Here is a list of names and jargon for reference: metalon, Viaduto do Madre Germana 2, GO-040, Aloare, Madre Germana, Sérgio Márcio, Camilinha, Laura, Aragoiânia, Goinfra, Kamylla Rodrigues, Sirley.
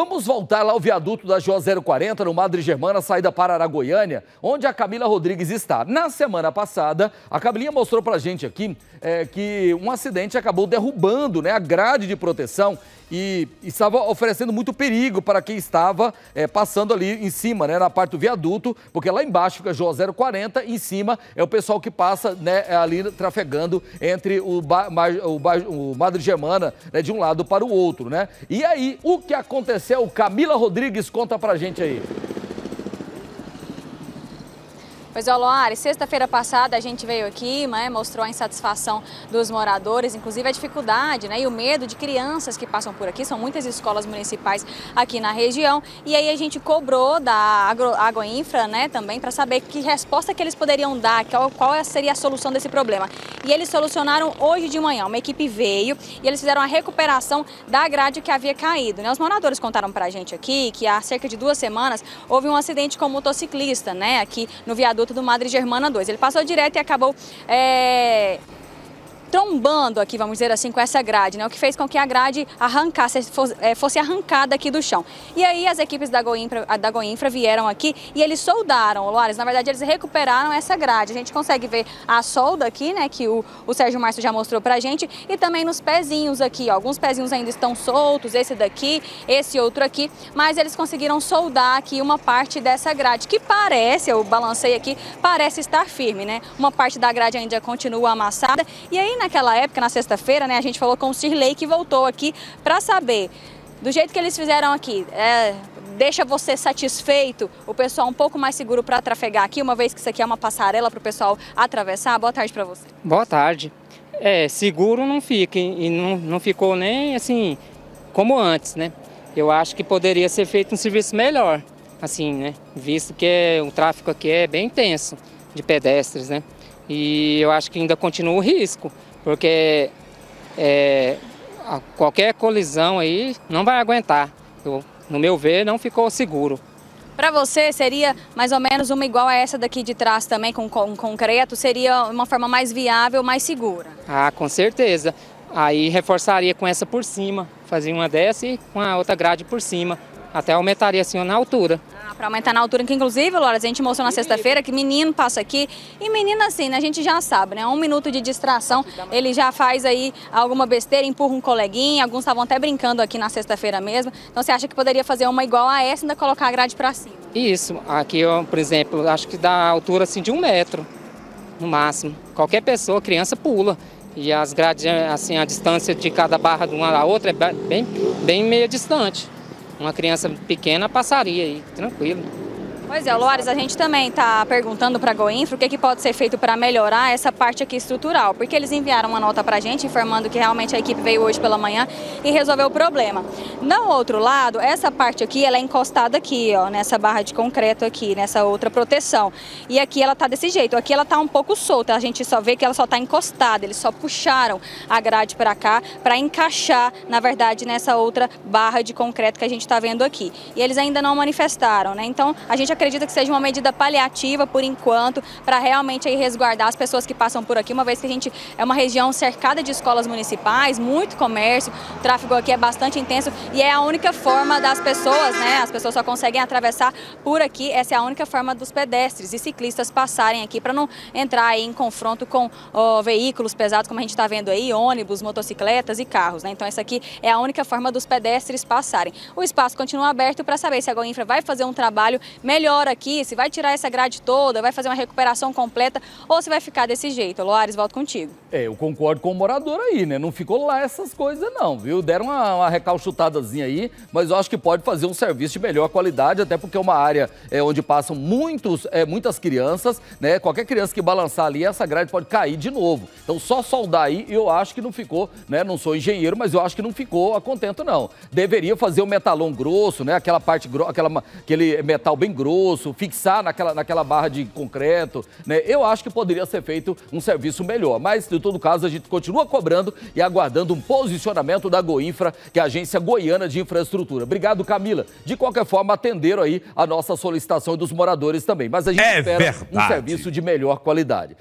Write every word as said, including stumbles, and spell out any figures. Vamos voltar lá ao viaduto da G O zero quarenta, no Madre Germana, saída para Aragoiânia, onde a Kamylla Rodrigues está. Na semana passada, a Camilinha mostrou para a gente aqui é, que um acidente acabou derrubando, né, a grade de proteção e, e estava oferecendo muito perigo para quem estava é, passando ali em cima, né, na parte do viaduto, porque lá embaixo fica a G O zero quarenta e em cima é o pessoal que passa, né, ali trafegando entre o, ba, o, o, o Madre Germana, né, de um lado para o outro, né? E aí, o que aconteceu? O Kamylla Rodrigues conta pra gente aí. Pois é, Aloare, sexta-feira passada a gente veio aqui, né, mostrou a insatisfação dos moradores, inclusive a dificuldade, né, e o medo de crianças que passam por aqui. São muitas escolas municipais aqui na região. E aí a gente cobrou da Goinfra, né, também para saber que resposta que eles poderiam dar, qual, qual seria a solução desse problema. E eles solucionaram hoje de manhã. Uma equipe veio e eles fizeram a recuperação da grade que havia caído, né? Os moradores contaram para a gente aqui que há cerca de duas semanas houve um acidente com um motociclista, né, aqui no viaduto do Madre Germana dois. Ele passou direto e acabou é, trombando aqui, vamos dizer assim, com essa grade, né? O que fez com que a grade arrancasse, fosse, fosse arrancada aqui do chão. E aí as equipes da Goinfra, da Goinfra vieram aqui e eles soldaram, Loares. Na verdade, eles recuperaram essa grade. A gente consegue ver a solda aqui, né? Que o, o Sérgio Márcio já mostrou pra gente. E também nos pezinhos aqui, ó. Alguns pezinhos ainda estão soltos, esse daqui, esse outro aqui. Mas eles conseguiram soldar aqui uma parte dessa grade, que parece, eu balancei aqui, parece estar firme, né? Uma parte da grade ainda continua amassada. E aí naquela época, na sexta-feira, né, a gente falou com o Sirley, que voltou aqui para saber, do jeito que eles fizeram aqui, é, deixa você satisfeito, o pessoal um pouco mais seguro para trafegar aqui, uma vez que isso aqui é uma passarela para o pessoal atravessar. Boa tarde para você. Boa tarde. É, seguro não fica, e não, não ficou nem assim como antes, né? Eu acho que poderia ser feito um serviço melhor, assim, né? Visto que é, o tráfego aqui é bem tenso de pedestres, né? E eu acho que ainda continua o risco, porque é, a qualquer colisão aí não vai aguentar. Eu, no meu ver, não ficou seguro. Para você, seria mais ou menos uma igual a essa daqui de trás também, com, com concreto? Seria uma forma mais viável, mais segura? Ah, com certeza. Aí reforçaria com essa por cima, fazia uma dessa e uma outra grade por cima. Até aumentaria assim na altura. Ah, para aumentar na altura, que inclusive, Laura, a gente mostrou na sexta-feira que menino passa aqui. E menino assim, né, a gente já sabe, né? Um minuto de distração, ele já faz aí alguma besteira, empurra um coleguinha. Alguns estavam até brincando aqui na sexta-feira mesmo. Então você acha que poderia fazer uma igual a essa e ainda colocar a grade para cima? Isso. Aqui, eu, por exemplo, acho que dá altura assim de um metro, no máximo. Qualquer pessoa, criança, pula. E as grades, assim, a distância de cada barra de uma à outra é bem, bem meio distante. Uma criança pequena passaria aí, tranquilo. Pois é, Loares, a gente também está perguntando para a Goinfra o que, que pode ser feito para melhorar essa parte aqui estrutural, porque eles enviaram uma nota para a gente informando que realmente a equipe veio hoje pela manhã e resolveu o problema. No outro lado, essa parte aqui, ela é encostada aqui, ó, nessa barra de concreto aqui, nessa outra proteção. E aqui ela está desse jeito, aqui ela está um pouco solta, a gente só vê que ela só está encostada, eles só puxaram a grade para cá para encaixar, na verdade, nessa outra barra de concreto que a gente está vendo aqui. E eles ainda não manifestaram, né? Então, a gente acredita que seja uma medida paliativa por enquanto, para realmente aí resguardar as pessoas que passam por aqui, uma vez que a gente é uma região cercada de escolas municipais, muito comércio, o tráfego aqui é bastante intenso e é a única forma das pessoas, né? As pessoas só conseguem atravessar por aqui, essa é a única forma dos pedestres e ciclistas passarem aqui para não entrar aí em confronto com ó, veículos pesados, como a gente está vendo aí, ônibus, motocicletas e carros, né? Então essa aqui é a única forma dos pedestres passarem. O espaço continua aberto para saber se a Goinfra vai fazer um trabalho melhor aqui, se vai tirar essa grade toda, vai fazer uma recuperação completa ou se vai ficar desse jeito. Loares, volto contigo. É, eu concordo com o morador aí, né? Não ficou lá essas coisas não, viu? Deram uma, uma recalchutadazinha aí, mas eu acho que pode fazer um serviço de melhor qualidade, até porque é uma área é, onde passam muitos, é, muitas crianças, né? Qualquer criança que balançar ali, essa grade pode cair de novo. Então só soldar aí, eu acho que não ficou, né? Não sou engenheiro, mas eu acho que não ficou a contento não. Deveria fazer um metalon grosso, né? Aquela parte, aquela, aquele metal bem grosso, fixar naquela, naquela barra de concreto, né? Eu acho que poderia ser feito um serviço melhor, mas de todo caso a gente continua cobrando e aguardando um posicionamento da Goinfra, que é a Agência Goiana de Infraestrutura. Obrigado, Kamylla. De qualquer forma, atenderam aí a nossa solicitação e dos moradores também, mas a gente espera um serviço de melhor qualidade.